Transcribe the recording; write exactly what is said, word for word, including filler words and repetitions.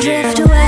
drift away.